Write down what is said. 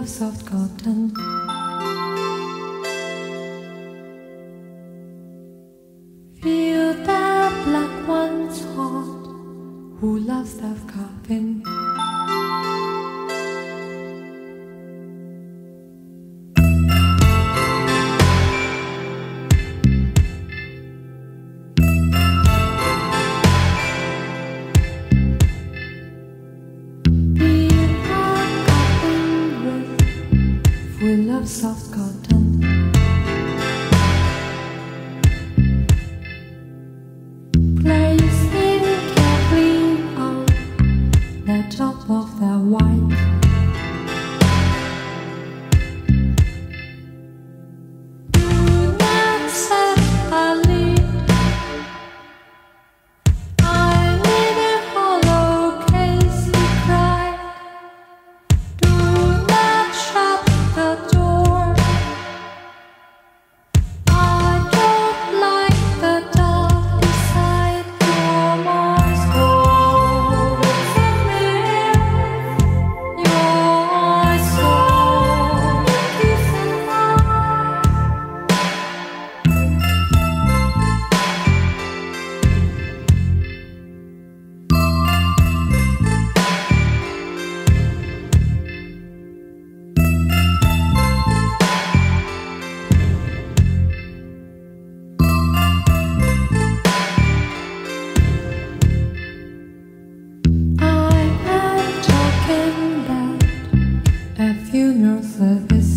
of soft cotton. Feel the black one's heart who loves the coffin. Full of soft cotton. Placing carefully on the top of the wine. Moonlight set a lid. I'm in a hollow case, he cried. Do not shut the door. I don't like the dark beside your Mars gold. Your eyes sold a kiss in a funeral service.